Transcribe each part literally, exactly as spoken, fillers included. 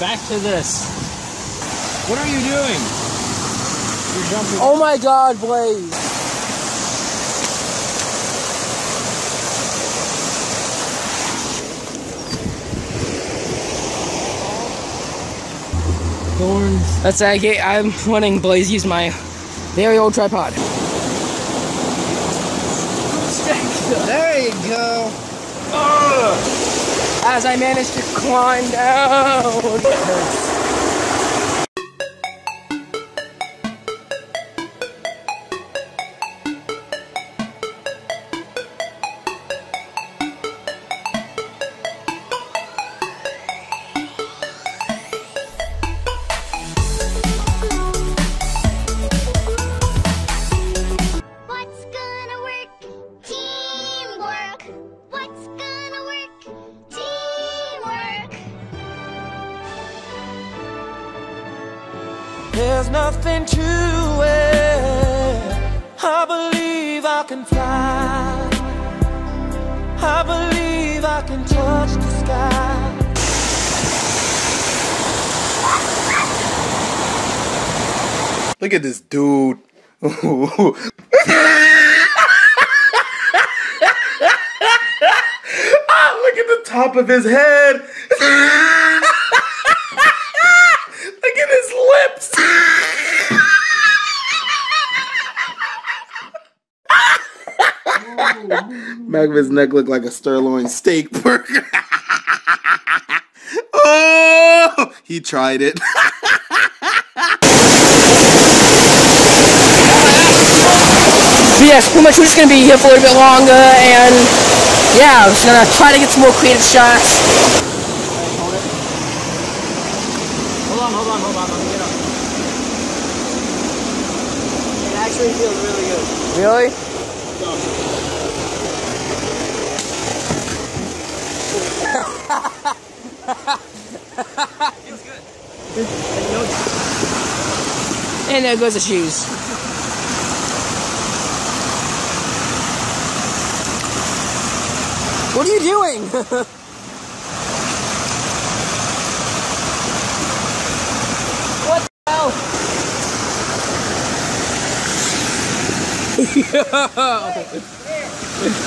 Back to this. What are you doing? You're jumping. Oh my God, Blaze. Thorns. That's I get, I'm letting Blaze use my very old tripod. There you go. Ugh. As I managed to climb down. It hurts. There's nothing to it. I believe I can fly. I believe I can touch the sky. Look at this dude. Ah, look at the top of his head. Look at his lips! Back of his neck looked like a sirloin steak burger. Oh! He tried it. So yes, pretty much we're just going to be here for a little bit longer, and yeah, I'm just going to try to get some more creative shots. Hold on, hold on, let me get up. It actually feels really good. Really? Go. Feels good. And there goes the shoes. What are you doing?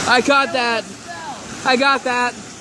I caught that. I got that.